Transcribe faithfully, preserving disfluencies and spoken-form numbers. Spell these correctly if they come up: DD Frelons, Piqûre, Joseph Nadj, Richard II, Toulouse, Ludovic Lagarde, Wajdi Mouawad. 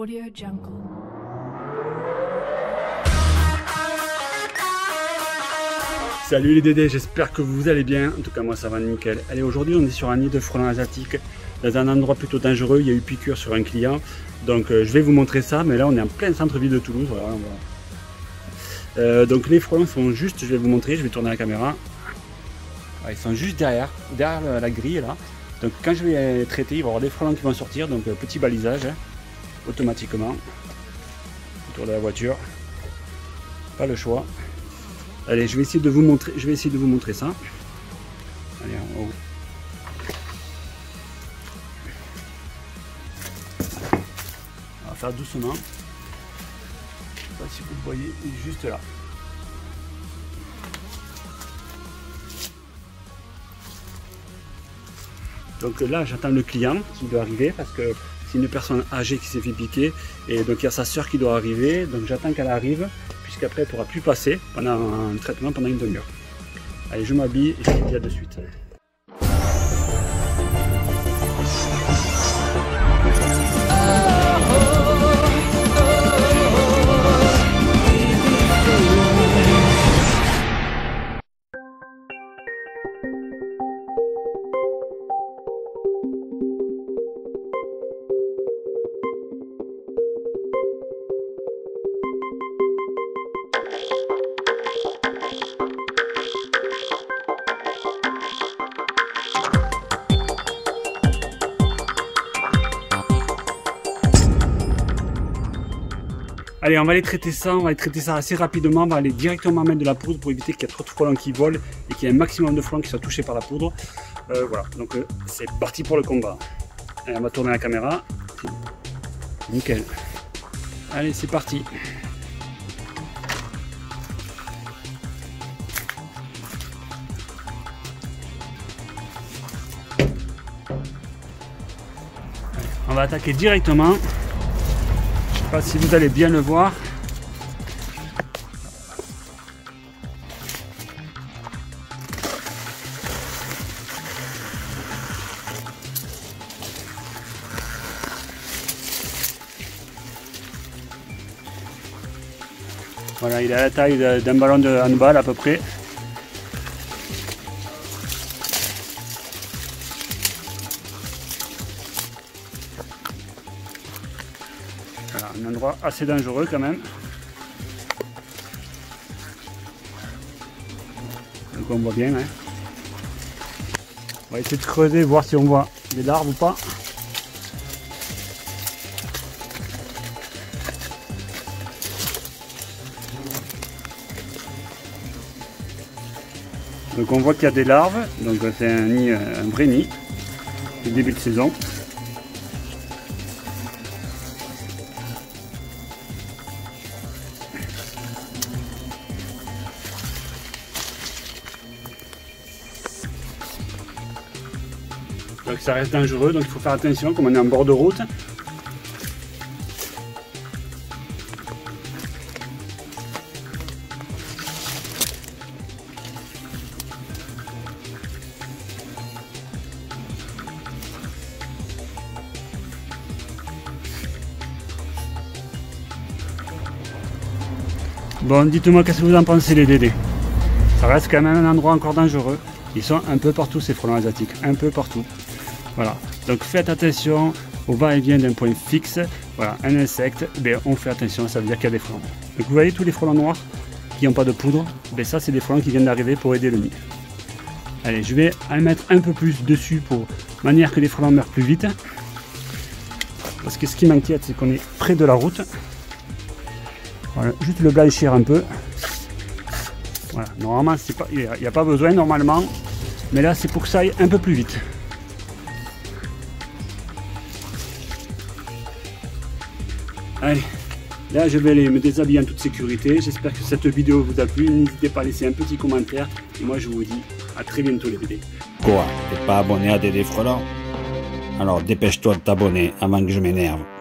Audio Jungle. Salut les dédés, j'espère que vous allez bien. En tout cas moi ça va nickel. Allez, aujourd'hui on est sur un nid de frelons asiatiques dans un endroit plutôt dangereux. Il y a eu piqûre sur un client. Donc euh, je vais vous montrer ça, mais là on est en plein centre-ville de Toulouse. Voilà, voilà. Euh, donc les frelons sont juste, je vais vous montrer, je vais tourner la caméra. Ils sont juste derrière, derrière la grille là. Donc quand je vais les traiter, il va y avoir des frelons qui vont sortir, donc petit balisage, hein, automatiquement, autour de la voiture, pas le choix. Allez, je vais essayer de vous montrer, je vais essayer de vous montrer ça. Allez, en haut. On va faire doucement, je sais pas si vous le voyez, il est juste là. Donc là, j'attends le client qui doit arriver parce que c'est une personne âgée qui s'est fait piquer et donc il y a sa sœur qui doit arriver. Donc j'attends qu'elle arrive puisqu'après elle ne pourra plus passer pendant un traitement pendant une demi-heure. Allez, je m'habille et je vous dis à de suite. Allez, on va les traiter ça, on va les traiter ça assez rapidement, on va aller directement mettre de la poudre pour éviter qu'il y ait trop de frelons qui volent et qu'il y ait un maximum de frelons qui soient touchés par la poudre. Euh, voilà, donc euh, c'est parti pour le combat. Allez, on va tourner la caméra. Nickel. Allez, c'est parti. On va attaquer directement. Je ne sais pas si vous allez bien le voir. Voilà, il a la taille d'un ballon de handball à peu près. Voilà, un endroit assez dangereux quand même. Donc on voit bien. Hein. On va essayer de creuser, voir si on voit des larves ou pas. Donc on voit qu'il y a des larves. Donc c'est un nid, un vrai nid. C'est le début de saison. Donc ça reste dangereux, donc il faut faire attention comme on est en bord de route. Bon, dites-moi qu'est-ce que vous en pensez les dédés. Ça reste quand même un endroit encore dangereux. Ils sont un peu partout ces frelons asiatiques, un peu partout. Voilà, donc faites attention au va-et-vient d'un point fixe. Voilà, un insecte, ben on fait attention, ça veut dire qu'il y a des frelons. Donc vous voyez tous les frelons noirs qui n'ont pas de poudre, ben ça c'est des frelons qui viennent d'arriver pour aider le nid. Allez, je vais en mettre un peu plus dessus pour manière que les frelons meurent plus vite. Parce que ce qui m'inquiète, c'est qu'on est près de la route. Voilà, juste le blanchir un peu. Voilà, normalement, il n'y a pas besoin normalement, mais là c'est pour que ça aille un peu plus vite. Allez, là je vais aller me déshabiller en toute sécurité. J'espère que cette vidéo vous a plu. N'hésitez pas à laisser un petit commentaire. Et moi je vous dis à très bientôt les dédés. Quoi? T'es pas abonné à D D Frelons? Alors dépêche-toi de t'abonner avant que je m'énerve.